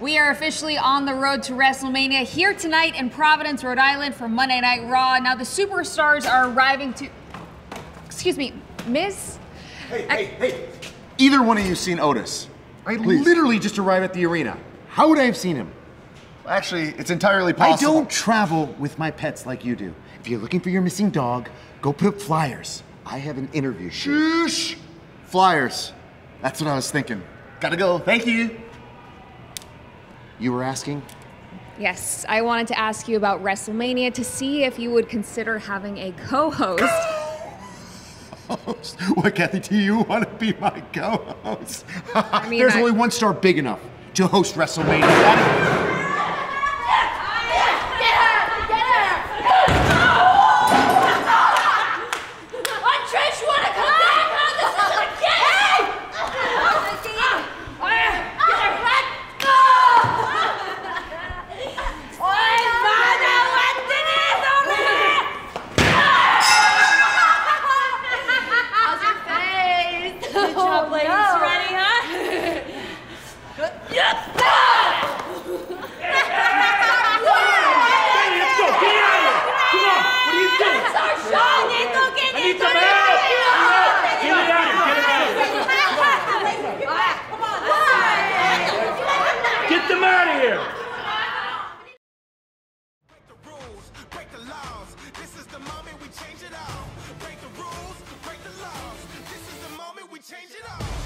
We are officially on the road to WrestleMania here tonight in Providence, Rhode Island for Monday Night Raw. Now the superstars are arriving to, excuse me, Miz? Hey. Either one of you seen Otis? Please. Literally just arrived at the arena. How would I have seen him? Actually, it's entirely possible. I don't travel with my pets like you do. If you're looking for your missing dog, go put up flyers. I have an interview. Shh! Flyers. That's what I was thinking. Gotta go, thank you. You were asking? Yes, I wanted to ask you about WrestleMania to see if you would consider having a co-host. Co-host? What, Kathy, do you want to be my co-host? I mean, There's only one star big enough to host WrestleMania. Change it all. Break the rules, break the laws. This is the moment we change it all.